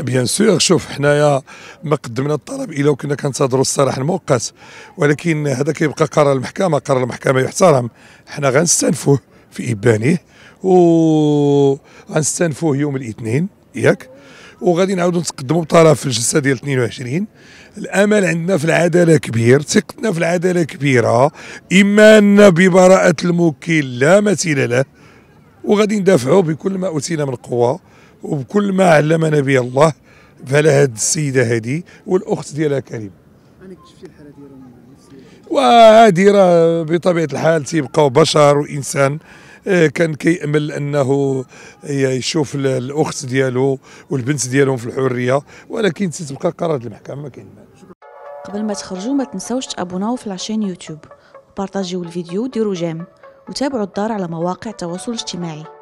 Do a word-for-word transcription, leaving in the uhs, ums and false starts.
بيان سور. شوف حنايا ما قدمنا الطلب الا وكنا كنتظروا الصراح المؤقت، ولكن هذا كيبقى قرار المحكمه، قرار المحكمه يحترم، حنا غنستنفوه في ابانيه وغنستنفوه يوم الاثنين ياك، وغادي نعاودوا نتقدموا بطرف في الجلسه ديال اثنين وعشرين. الامل عندنا في العداله كبير، ثقتنا في العداله كبيره، ايماننا ببراءه الموكل لا مثيل له، وغادي ندافعوا بكل ما اوتينا من قوه وبكل ما علمنا به الله. فلا هاد السيده هادي والاخت ديالها كريم، انا كتشفي الحاله ديالهم النفسيه، وهادي راه بطبيعه الحال تيبقاو بشر وانسان. كان كيأمل انه يشوف الاخت ديالو والبنت ديالهم في الحريه، ولكن تتبقى قرار المحكمه. ما كاين. قبل ما تخرجوا ما تنساوش تابوناو في العشان يوتيوب، بارطاجيو الفيديو، ديروا جيم، وتابعوا الدار على مواقع التواصل الاجتماعي.